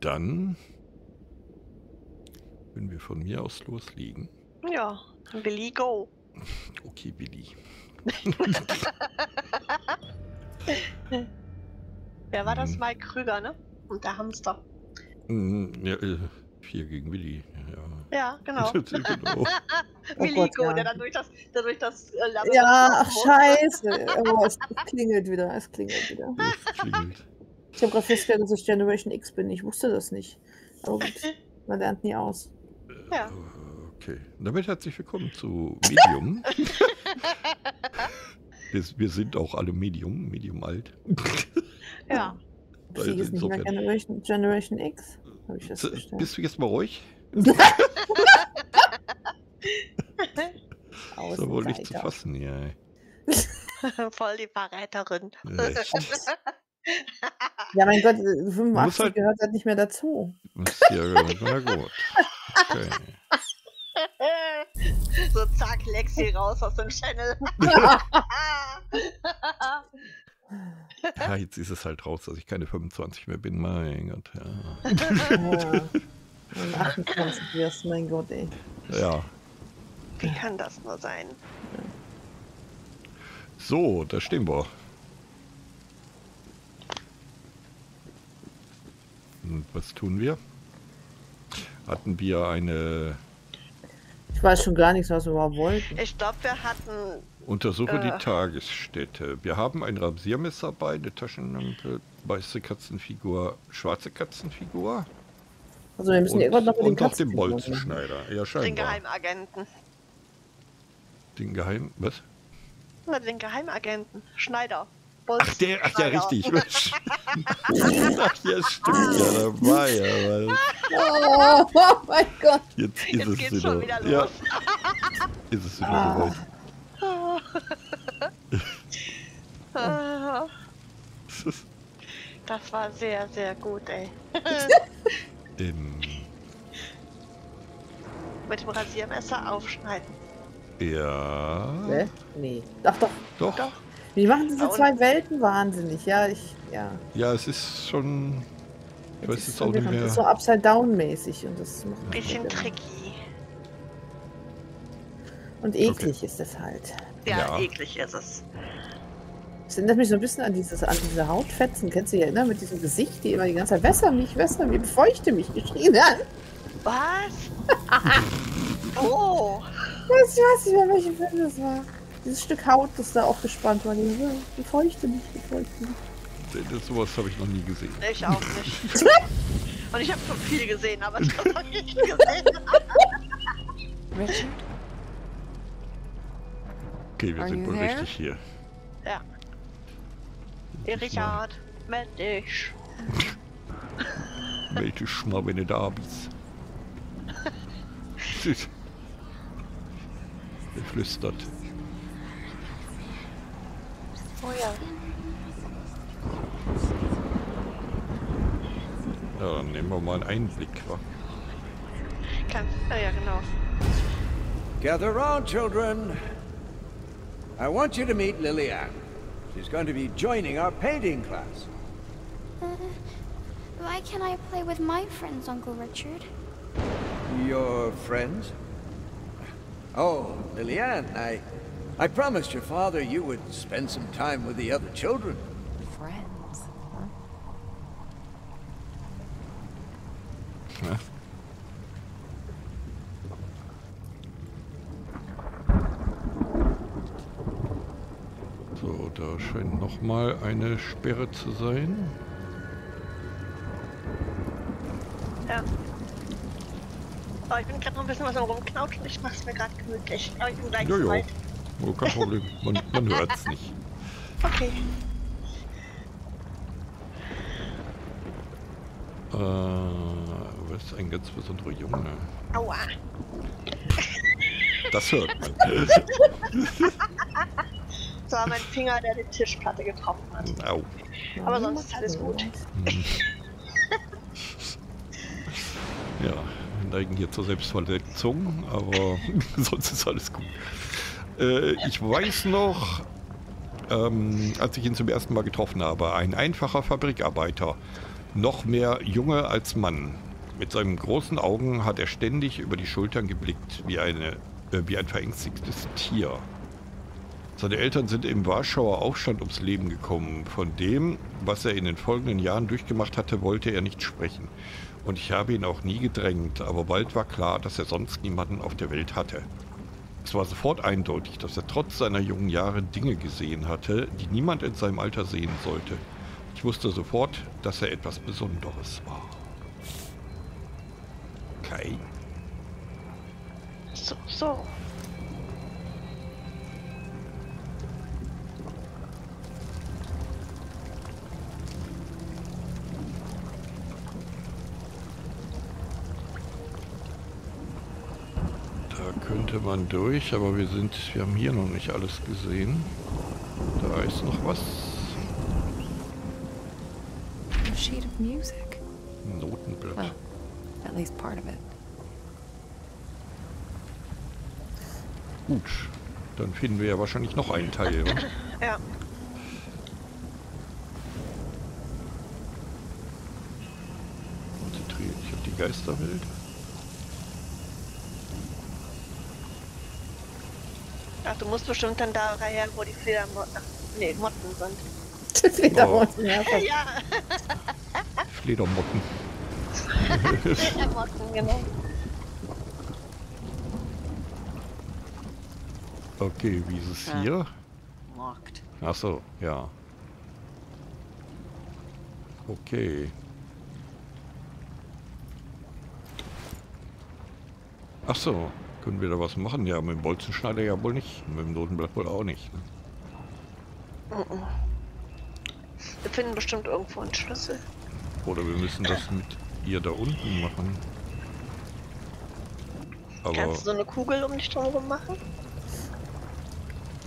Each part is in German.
Dann würden wir von mir aus loslegen. Ja, Billy, go. Okay, Billy. Wer war das? Mike Krüger, ne? Und der Hamster. Ja, 4 gegen Willi. Ja, genau. Genau. Willi, oh Gott, ja. Der dann durch das Labor. Ja, ach, scheiße. Oh, es klingelt wieder, es klingelt wieder. Es klingelt. Ich habe gerade festgestellt, dass ich Generation X bin. Ich wusste das nicht. Aber gut, man lernt nie aus. Ja. Okay. Damit herzlich willkommen zu Medium. Wir sind auch alle Medium, Medium alt. Ja. Ich ist nicht mehr Generation X. Hab ich das bist du jetzt mal ruhig? Das war wohl nicht zu fassen hier. Voll die Verräterin. Ja, mein Gott, 85 halt, gehört halt nicht mehr dazu. Ja, na gut. Okay. So, zack, Lexi raus aus dem Channel. Ja, jetzt ist es halt raus, dass ich keine 25 mehr bin. Mein Gott, ja. Oh, 28 wirst, mein Gott, ey. Ja. Wie kann das nur sein? So, da stehen wir. Und was tun wir? Hatten wir eine... Ich weiß schon gar nichts, was wir überhaupt wollten. Ich glaube, wir hatten... Untersuche die Tagesstätte. Wir haben ein Rasiermesser bei, eine Taschenlampe, weiße Katzenfigur, schwarze Katzenfigur. Also wir müssen irgendwann noch den Katzenfigur Bolzenschneider. Ja, scheinbar. Den Geheimagenten. Den Geheim... Was? Na, den Geheimagenten. Schneider. Ach ja, richtig. Ach ja, stimmt. Ja, da war ja was. Oh mein Gott. Jetzt geht's schon wieder los. Ja. Ist es wieder soweit. Das war sehr, sehr gut, ey. Mit dem Rasiermesser aufschneiden. Ja. Ne? Nee. Ach doch. Doch. Wie machen diese zwei Welten wahnsinnig, ja, Ja, es ist schon... Ich weiß jetzt auch nicht mehr... Das ist so upside-down-mäßig und das macht... Ein bisschen tricky. Und eklig ist es halt. Ja, eklig ist es. Das erinnert mich so ein bisschen an, diese Hautfetzen, kennst du dich erinnern, mit diesem Gesicht, die immer die ganze Zeit wässer mich, befeuchte mich, geschrien hat. Was? Oh! Ich weiß nicht mehr, welchen Film das war. Dieses Stück Haut, das da auch gespannt war, die feuchte nicht, Sowas habe ich noch nie gesehen. Ich auch nicht. Und ich habe schon viel gesehen, aber ich habe noch nicht gesehen. Richard? Okay, wir sind wohl richtig hier. Ja. Richard, meld dich. Meld dich mal, wenn du da bist. Der flüstert. Oh ja. Ja, dann nehmen wir mal einen Einblick, wa? Ja, genau. Gather round, children. I want you to meet Lillian. She's going to be joining our painting class. Why can't I play with my friends, Uncle Richard? Your friends? Oh, Lillian, I promised your father you would spend some time with the other children. Friends, huh? So, da scheint nochmal eine Sperre zu sein. Ja. Oh, ich bin gerade noch ein bisschen was am Rumknautschen. Ich mache es mir gerade gemütlich. Aber ich bin gleich bereit. Oh, kein Problem, man hört es nicht. Okay. Das ist ein ganz besonderer Junge. Aua. Das hört man. Das war mein Finger, der die Tischplatte getroffen hat. Au. Aber sonst ist alles gut. Ja, wir neigen hier zur Selbstverletzung, aber sonst ist alles gut. Ich weiß noch, als ich ihn zum ersten Mal getroffen habe, ein einfacher Fabrikarbeiter noch mehr Junge als Mann. Mit seinen großen Augen hat er ständig über die Schultern geblickt, wie ein verängstigtes Tier. Seine Eltern sind im Warschauer Aufstand ums Leben gekommen. Von dem, was er in den folgenden Jahren durchgemacht hatte, wollte er nicht sprechen. Und ich habe ihn auch nie gedrängt, aber bald war klar, dass er sonst niemanden auf der Welt hatte. Es war sofort eindeutig, dass er trotz seiner jungen Jahre Dinge gesehen hatte, die niemand in seinem Alter sehen sollte. Ich wusste sofort, dass er etwas Besonderes war. Okay. So, so. Könnte man durch, aber wir haben hier noch nicht alles gesehen. Da ist noch was. A sheet of music. Notenblatt. Well, at least part of it. Gut, dann finden wir ja wahrscheinlich noch einen Teil. Oder? Ja. Konzentriere dich auf die Geisterwelt. Ach, du musst bestimmt dann da her, wo die Fledermotten sind. Fledermotten, ja. Ja. Fledermotten. Fledermotten, genau. Okay, wie ist es hier? Ach so, ja. Okay. Ach so. Können wir da was machen? Ja, mit dem Bolzenschneider ja wohl nicht. Mit dem Notenblatt wohl auch nicht. Ne? Wir finden bestimmt irgendwo einen Schlüssel. Oder wir müssen das mit ihr da unten machen. Aber kannst du so eine Kugel um dich drumherum machen?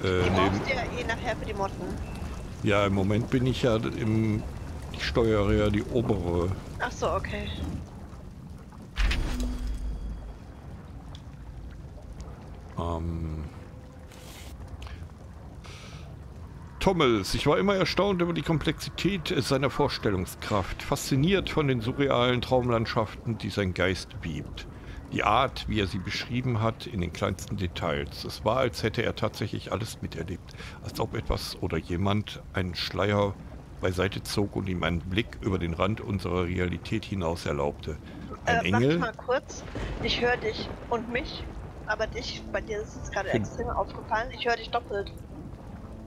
Die brauchst du ja eh nachher für die Motten. Ja, im Moment bin ich ja im... Ich steuere ja die obere. Ach so, okay. Thomas, ich war immer erstaunt über die Komplexität seiner Vorstellungskraft, fasziniert von den surrealen Traumlandschaften, die sein Geist biebt. Die Art, wie er sie beschrieben hat, in den kleinsten Details. Es war, als hätte er tatsächlich alles miterlebt, als ob etwas oder jemand einen Schleier beiseite zog und ihm einen Blick über den Rand unserer Realität hinaus erlaubte. Ein Engel... Warte mal kurz, ich höre dich und mich. Aber dich, bei dir ist es gerade extrem aufgefallen. Ich höre dich doppelt.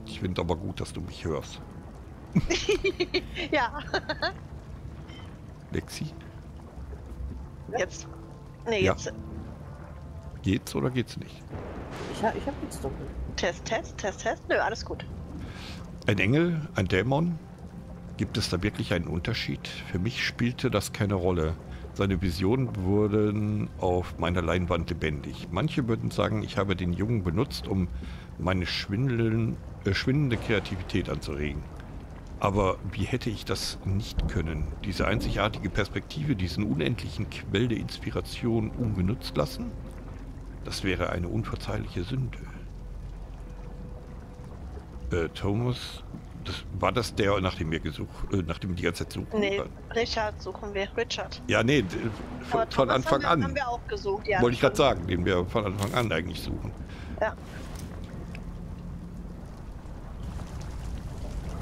Ich finde aber gut, dass du mich hörst. Ja. Lexi? Jetzt. Nee, ja. Jetzt. Geht's oder geht's nicht? Ich hab jetzt doppelt. Test, Test, Test, Test. Nö, alles gut. Ein Engel, ein Dämon? Gibt es da wirklich einen Unterschied? Für mich spielte das keine Rolle. Seine Visionen wurden auf meiner Leinwand lebendig. Manche würden sagen, ich habe den Jungen benutzt, um meine schwindende Kreativität anzuregen. Aber wie hätte ich das nicht können? Diese einzigartige Perspektive, diesen unendlichen Quell der Inspiration ungenutzt lassen? Das wäre eine unverzeihliche Sünde. Thomas... war das der, nachdem wir die ganze Zeit suchen? Nee, Richard suchen wir. Richard. Ja, nee, von Anfang an. Haben wir auch gesucht, ja. Wollte ich gerade sagen, den wir von Anfang an eigentlich suchen. Ja.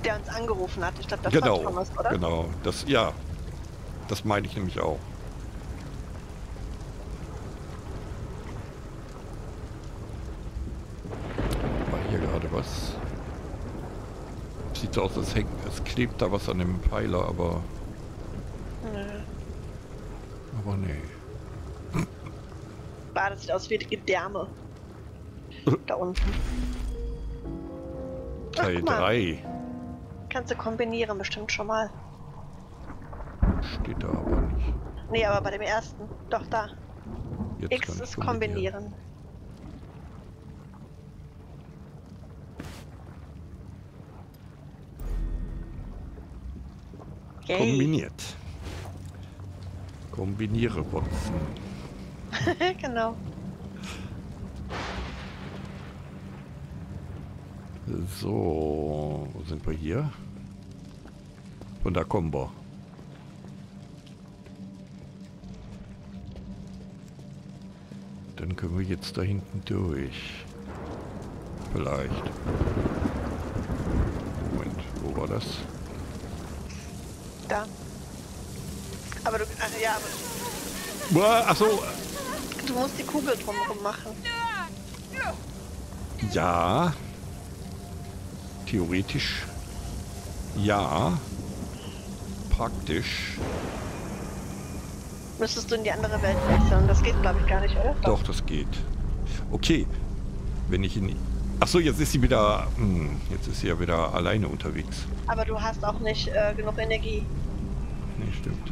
Der uns angerufen hat. Ich glaube, das war Thomas, oder? Genau, das, ja. Das meine ich nämlich auch. War hier gerade was? Sieht so aus, als hängt, es klebt da was an dem Pfeiler, aber... Nö. Aber nee. Bah, das sieht aus wie Gedärme. Da unten. Teil 3. Kannst du kombinieren, bestimmt schon mal. Steht da aber nicht. Nee, aber bei dem ersten. Doch, da. Jetzt X ist kombinieren. Kombiniert. Kombiniere Boxen. Genau. So, wo sind wir hier? Von der Kombo. Dann können wir jetzt da hinten durch. Vielleicht. Moment, wo war das? Da. Aber du... ja, aber... Boah, ach so. Du musst die Kugel drumherum machen. Ja. Theoretisch. Ja. Praktisch. Müsstest du in die andere Welt wechseln. Das geht, glaube ich, gar nicht, oder? Doch, das geht. Okay. Wenn ich in... Achso, jetzt ist sie wieder... jetzt ist sie ja wieder alleine unterwegs. Aber du hast auch nicht genug Energie. Nee, stimmt.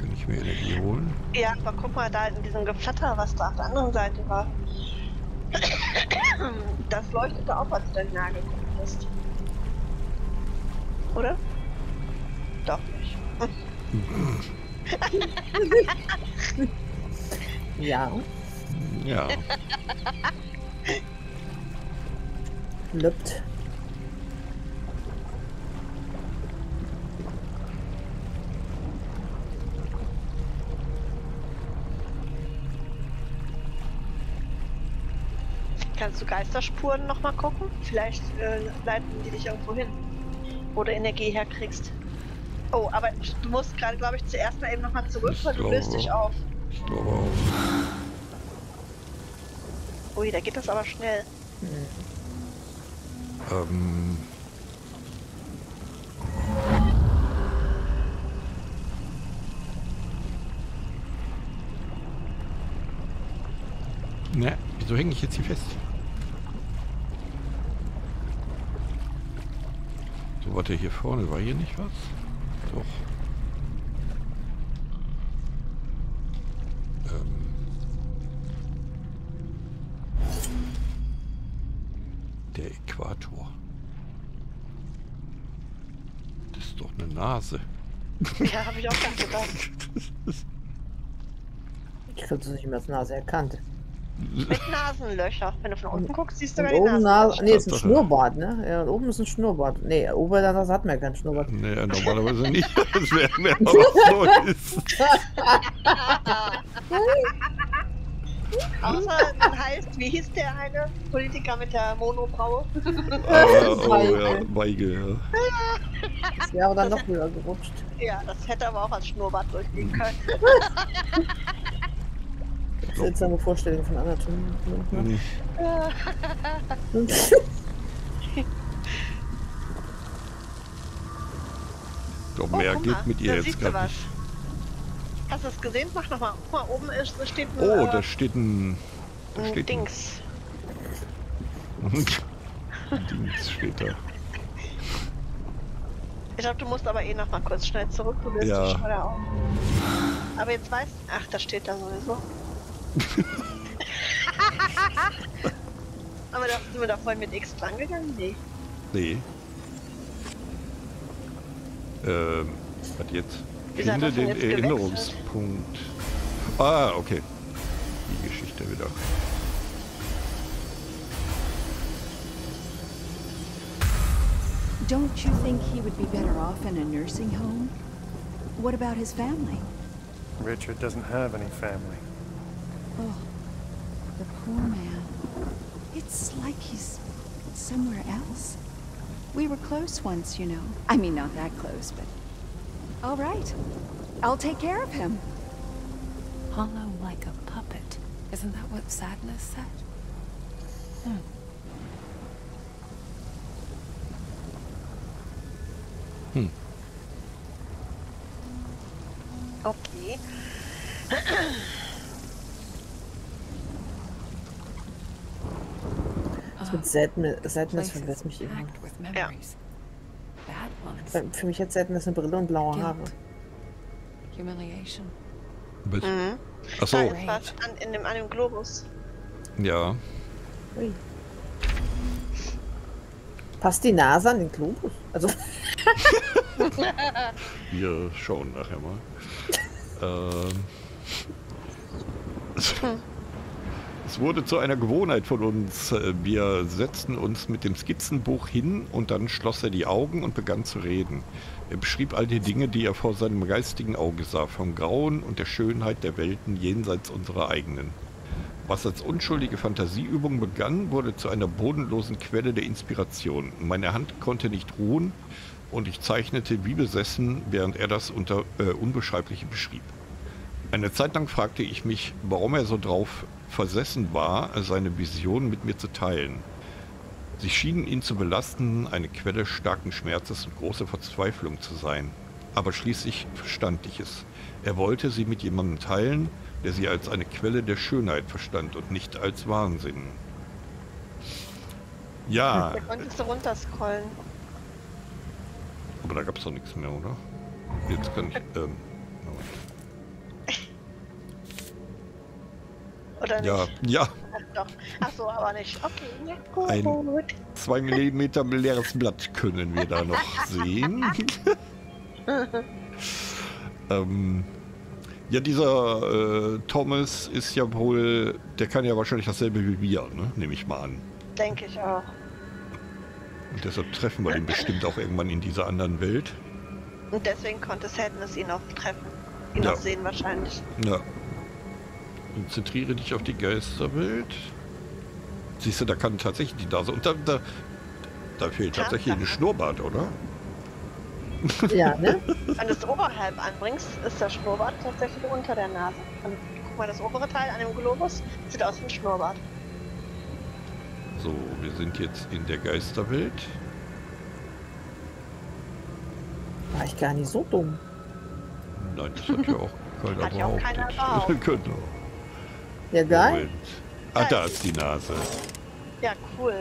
Kann ich mir Energie holen? Ja, aber guck mal da in diesem Geflatter, was da auf der anderen Seite war. Das leuchtete auch, als du da nahe gekommen bist. Oder? Doch nicht. Ja. Ja. Lübt. Kannst du Geisterspuren nochmal gucken? Vielleicht leiten die dich irgendwo hin. Wo du Energie herkriegst. Oh, aber du musst gerade, glaube ich, zuerst mal eben nochmal zurück, weil du löst dich auf. Ich glaube auch. Ui, da geht das aber schnell. Na, wieso hänge ich jetzt hier fest? So, warte, hier vorne war hier nicht was? Doch. Der Äquator. Das ist doch eine Nase. Ja, habe ich auch ganz gedacht. Ich habe es nicht mehr als Nase erkannt. Mit Nasenlöcher. Wenn du von unten guckst, siehst du ja Nasenlöcher. Nee, ist ein Schnurrbart, ne? Ja, und oben ist ein Schnurrbart. Nee, oben der Nase hat man ja keinen Schnurrbart. Nee, normalerweise nicht. Das wäre mehr was Neues. Außer man heißt, wie hieß der eine Politiker mit der Monobraue? Weigel, ja. Das wäre dann noch höher gerutscht. Ja, das hätte aber auch als Schnurrbart durchgehen können. Seltsame Vorstellung von Anatomie. Ne? Nee. Doch, mehr geht mit ihr jetzt gar nicht. Hast du das gesehen? Mach nochmal. Guck mal, oben ist, steht ein... Oh, da steht ein... Da steht Dings. Ein Dings steht da. Ich glaube, du musst aber eh nochmal kurz schnell zurück. Du willst ja. Schon da auch. Aber jetzt weißt du... Ach, da steht da sowieso. Aber da sind wir doch vorhin mit X dran gegangen? Nee. Nee. Was jetzt? Finde den Erinnerungspunkt. Ah, okay. Die Geschichte wieder. Don't you think he would be better off in a nursing home? What about his family? Richard doesn't have any family. Oh, the poor man. It's like he's somewhere else. We were close once, you know. I mean, not that close, but... All right. I'll take care of him. Hollow like a puppet. Isn't that what Sadness said? Hmm. Hm. Okay. Sadness verlässt mich immer. Ja. Für mich hat Sadness eine Brille und blaue Haare. Humiliation. Mhm. Achso. Was an dem Globus. Ja. Ui. Passt die Nase an den Globus? Also. Wir schauen nachher mal. Es wurde zu einer Gewohnheit von uns. Wir setzten uns mit dem Skizzenbuch hin und dann schloss er die Augen und begann zu reden. Er beschrieb all die Dinge, die er vor seinem geistigen Auge sah, vom Grauen und der Schönheit der Welten jenseits unserer eigenen. Was als unschuldige Fantasieübung begann, wurde zu einer bodenlosen Quelle der Inspiration. Meine Hand konnte nicht ruhen und ich zeichnete wie besessen, während er das Unbeschreibliche beschrieb. Eine Zeit lang fragte ich mich, warum er so drauf versessen war, seine Vision mit mir zu teilen. Sie schienen ihn zu belasten, eine Quelle starken Schmerzes und großer Verzweiflung zu sein. Aber schließlich verstand ich es. Er wollte sie mit jemandem teilen, der sie als eine Quelle der Schönheit verstand und nicht als Wahnsinn. Ja. Da konntest du runterscrollen. Aber da gab es doch nichts mehr, oder? Jetzt kann ich... Oder nicht? Ja, ja. Ach, so, aber nicht. Okay, ja, gut. Ein 2 mm leeres Blatt können wir da noch sehen. Ja, dieser Thomas ist ja wohl, der kann ja wahrscheinlich dasselbe wie wir, ne? Nehme ich mal an. Denke ich auch. Und deshalb treffen wir ihn bestimmt auch irgendwann in dieser anderen Welt. Und deswegen konnte Sadness ihn auch treffen. Ihn auch sehen wahrscheinlich. Ja. Konzentriere dich auf die Geisterwelt. Siehst du, da kann tatsächlich die Nase. Und da fehlt tatsächlich ein Schnurrbart, oder? Ja, ne? Wenn du es oberhalb anbringst, ist der Schnurrbart tatsächlich unter der Nase. Und guck mal, das obere Teil an dem Globus sieht aus wie ein Schnurrbart. So, wir sind jetzt in der Geisterwelt. War ich gar nicht so dumm. Nein, das hat ja auch keiner behauptet. Genau. Ja, geil. Ah, da ist die Nase. Ja, cool.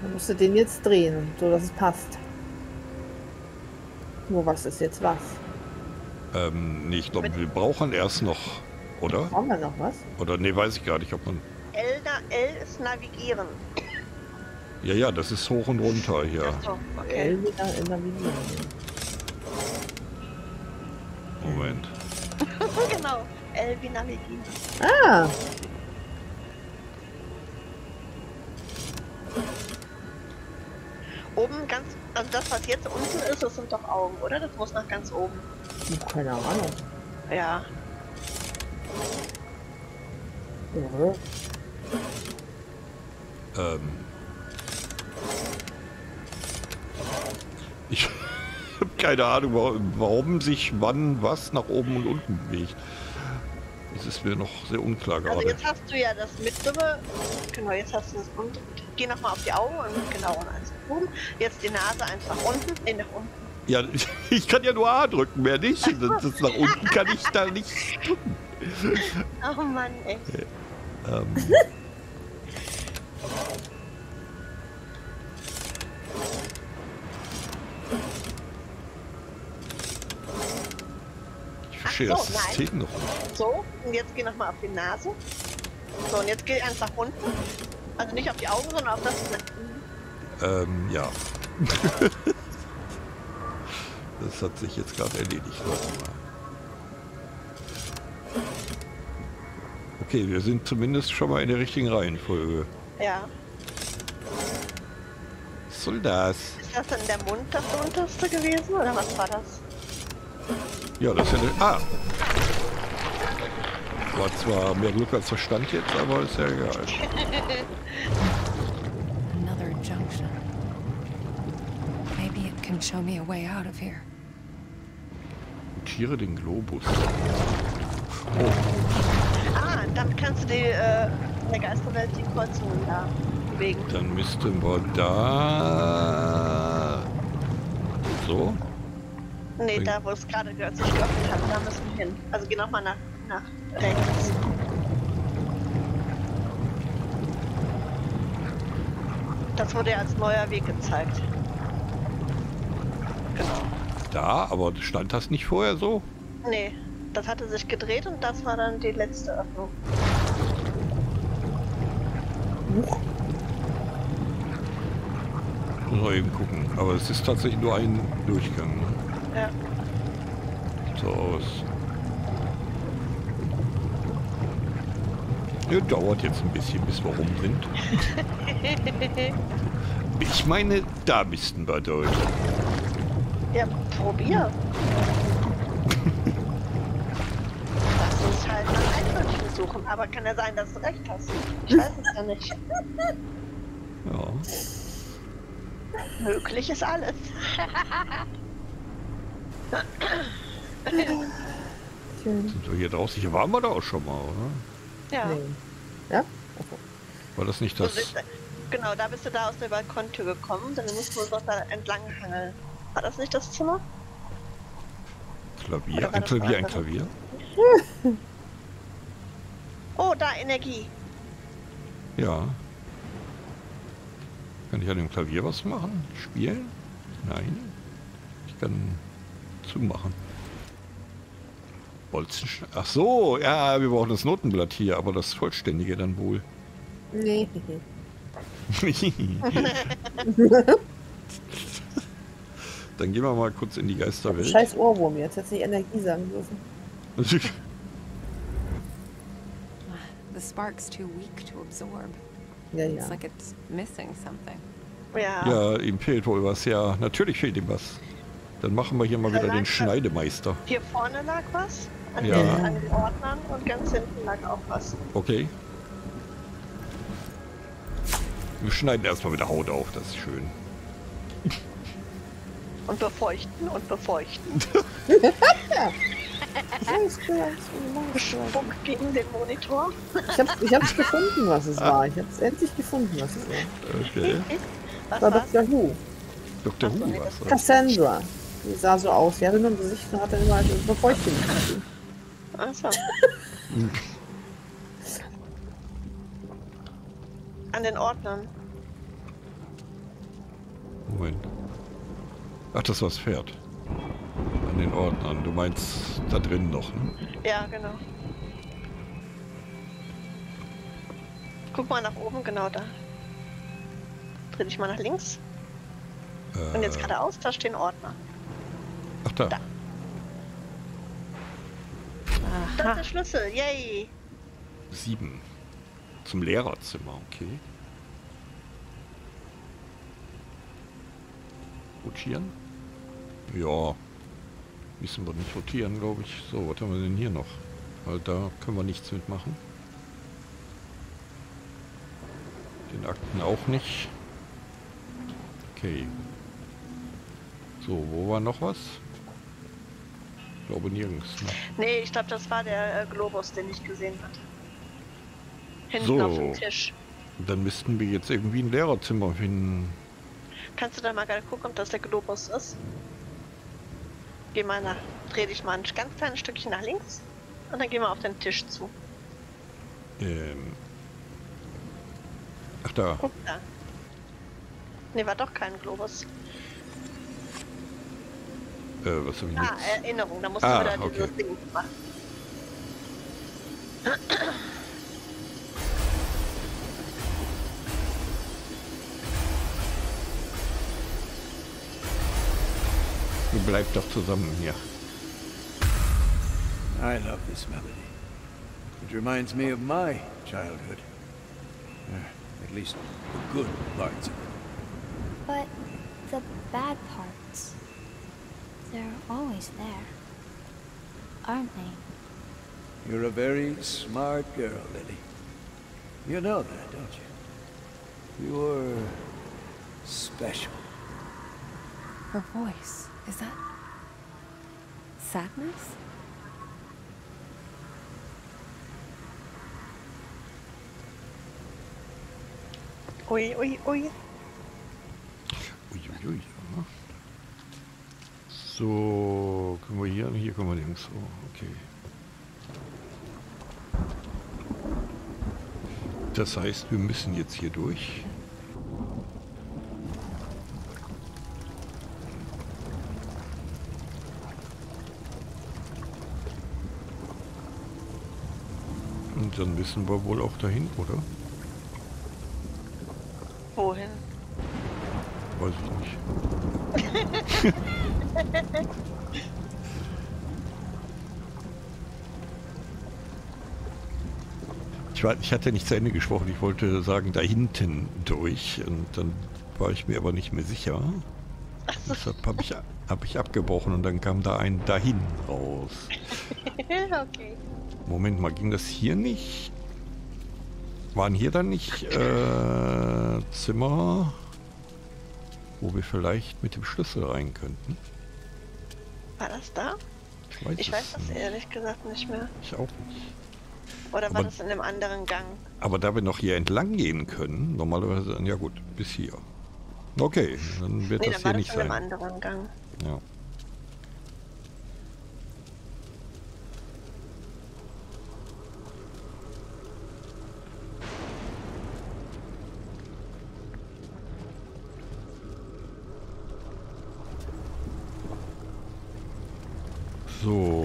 Dann musst du den jetzt drehen, so dass es passt. Nur was ist jetzt was? Nee, ich glaube, wir brauchen erst noch, oder? Brauchen wir noch was? Oder nee, weiß ich gar nicht, ob man... L ist navigieren. Ja, ja, das ist hoch und runter hier. Ach so, okay. L wieder navigieren. Moment. Genau, L wie navigieren. Ah! Oben ganz, also das was jetzt unten ist, das sind doch Augen, oder? Das muss nach ganz oben. Keine Ahnung. Ja. Mhm. Ich habe keine Ahnung, warum sich wann was nach oben und unten bewegt. Das ist mir noch sehr unklar gerade. Also jetzt hast du ja das mittlere, genau, jetzt hast du das unten. Geh nochmal auf die Augen und genau, und eins nach oben. Jetzt die Nase einfach unten, nee, nach unten. Ja, ich kann ja nur A drücken, mehr nicht. Das nach unten kann ich da nicht drücken. Oh Mann, echt. Ich verstehe so, das System noch nicht. So, und jetzt geh nochmal auf die Nase. So, und jetzt geh einfach runter. Also nicht auf die Augen, sondern auf das... ja. Das hat sich jetzt gerade erledigt. Okay, wir sind zumindest schon mal in der richtigen Reihenfolge. Ja. Was soll das? Ist das denn der Mund das unterste gewesen, oder was war das? Ja, das ist ja... Ah! War zwar mehr Glück als Verstand jetzt, aber ist ja egal. Another junction. Maybe it can show me a way out of here. Notiere den Globus. Oh. Ah, dann kannst du die in der Geisterwelt die Kreuzungen da bewegen. Dann müssten wir da. So? Nee, da wo es gerade sich geöffnet hat, da müssen wir hin. Also geh nochmal nach rechts. Das wurde ja als neuer Weg gezeigt. Genau. Da, aber stand das nicht vorher so? Nee, das hatte sich gedreht und das war dann die letzte Öffnung. Huch. Muss mal eben gucken, aber es ist tatsächlich nur ein Durchgang. Ja. So aus. Ja, dauert jetzt ein bisschen, bis wir rum sind. Ich meine, da bist du bei Deutsch. Ja, probier. Lass uns halt nach Einwürfen suchen, aber kann ja sein, dass du recht hast. Ich weiß es ja nicht. Ja. Möglich ist alles. Sind wir hier draußen? Hier waren wir da auch schon mal, oder? Ja. Nee. Ja? War das nicht das... Genau, da bist du da aus der Balkontür gekommen, dann musst du uns doch da entlang hangeln. War das nicht das Zimmer? Klavier, ein Klavier, ein Klavier. Oh, da Energie. Ja. Kann ich an dem Klavier was machen? Spielen? Nein. Ich kann zumachen. Bolzenschneid. Ach so, ja, wir brauchen das Notenblatt hier, aber das vollständige dann wohl. Nee. Dann gehen wir mal kurz in die Geisterwelt. Scheiß Ohrwurm, jetzt hätte ich Energie sagen dürfen. The spark's too weak to absorb. Ja, ja. It's like it's missing something. Ja, ihm fehlt wohl was, ja. Natürlich fehlt ihm was. Dann machen wir hier mal wieder den Schneidemeister. Hier vorne lag was, an den Ordnern, und ganz hinten lag auch was. Okay. Wir schneiden erstmal mit der Haut auf, das ist schön. Und befeuchten und befeuchten. Spuck gegen den Monitor. Ich hab's gefunden, was es war. Ich hab's endlich gefunden, was es war. Okay. Das war Dr. Who. Dr. Who war's. Cassandra. Die sah so aus. Sie hatte nur ein Gesicht und hatte immer eine Befeuchtung. Achso. An den Ordnern. Moment. Ach, das war's Pferd. An den Ordnern. Du meinst da drin noch, ne? Ja, genau. Guck mal nach oben, genau da. Dreh dich mal nach links. Und jetzt geradeaus, da stehen Ordner. Ach, da. Das ist der Schlüssel, yay! 7. Zum Lehrerzimmer, okay. Rotieren? Ja. Müssen wir nicht rotieren, glaube ich. So, was haben wir denn hier noch? Weil da können wir nichts mitmachen. Den Akten auch nicht. Okay. So, wo war noch was? Ich glaube nirgends. Ne? Nee, ich glaube, das war der Globus, den ich gesehen hatte. Hinten so, auf dem Tisch. Dann müssten wir jetzt irgendwie ein Lehrerzimmer finden. Kannst du da mal gerade gucken, ob das der Globus ist? Geh mal nach, dreh dich mal ein ganz kleines Stückchen nach links und dann gehen wir auf den Tisch zu. Ach da. Guck da. Ne, war doch kein Globus. Was hab ich jetzt? Erinnerung, da musst du wieder dieses Ding machen. Bleibt doch zusammen hier. I love this melody. It reminds me of my childhood. At least the good parts of it. But the bad parts, they're always there, aren't they? You're a very smart girl, Lily. You know that, don't you? You're special. Her voice. Is that... sadness? Ui, ui, ui. Ui, ui, ui. Ja. So, können wir hier können wir links. Oh, okay. Das heißt, wir müssen jetzt hier durch. Dann müssen wir wohl auch dahin, oder? Wohin? Weiß ich nicht. Ich Ich hatte nicht zu Ende gesprochen, ich wollte sagen, da hinten durch. Und dann war ich mir aber nicht mehr sicher. Deshalb hab ich abgebrochen und dann kam da ein dahin raus. Okay. Moment mal, ging das hier nicht? Waren hier dann nicht Zimmer, wo wir vielleicht mit dem Schlüssel rein könnten? War das da? Ich weiß das ehrlich gesagt nicht mehr. Ich auch nicht. Oder war das in einem anderen Gang? Aber da wir noch hier entlang gehen können, normalerweise, ja gut, bis hier. Okay, dann wird das hier nicht sein. Nee, dann war das in einem anderen Gang. Ja. So,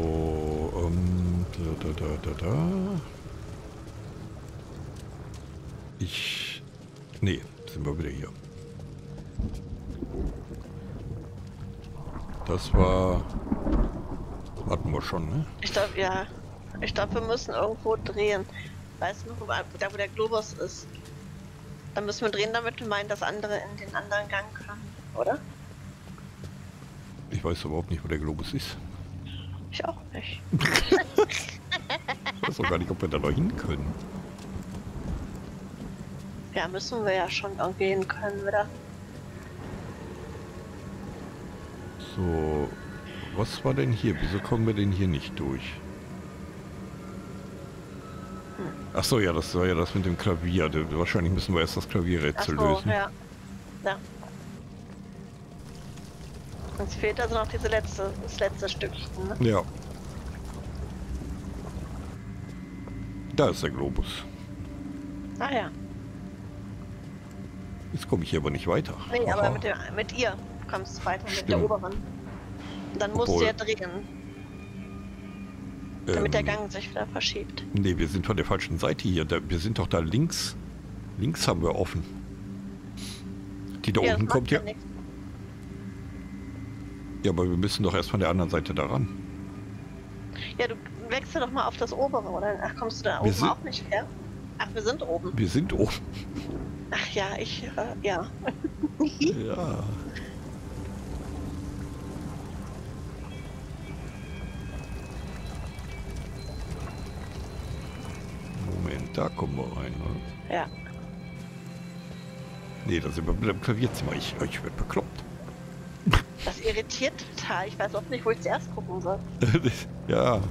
Nee, sind wir wieder hier. Das war... Hatten wir schon, ne? Ich glaube, ja. Ich glaube, wir müssen irgendwo drehen. Weißt du noch, da wo der Globus ist? Da müssen wir drehen, damit wir meinen, dass andere in den anderen Gang können, oder? Ich weiß überhaupt nicht, wo der Globus ist. Ich auch nicht. Ich weiß auch gar nicht, ob wir da noch hin können. Ja, müssen wir ja schon irgendwie hin können, oder? So, was war denn hier? Wieso kommen wir denn hier nicht durch? Ach so, ja, das war ja das mit dem Klavier. Wahrscheinlich müssen wir erst das Klavierrätsel lösen. Ja. Ja. Uns fehlt also noch diese das letzte Stückchen, ne? Ja. Da ist der Globus. Ah ja. Jetzt komme ich hier aber nicht weiter. Nee, aha. Aber mit ihr kommst du weiter, stimmt, mit der oberen. Dann musst du ja drehen. Damit der Gang sich wieder verschiebt. Nee, wir sind von der falschen Seite hier. Wir sind doch da links. Links haben wir offen. Die da unten kommt ja... Nix. Ja, aber wir müssen doch erst von der anderen Seite daran. Ja, du wechsel doch mal auf das obere, oder? Ach, kommst du da oben auch nicht her? Ach, wir sind oben. Wir sind oben. Ach ja, ich, ja. Ja. Moment, da kommen wir rein, oder? Ja. Nee, da sind wir mit dem Klavierzimmer. Ich werde bekloppt. Das irritiert total. Ich weiß auch nicht, wo ich zuerst gucken soll. Ja.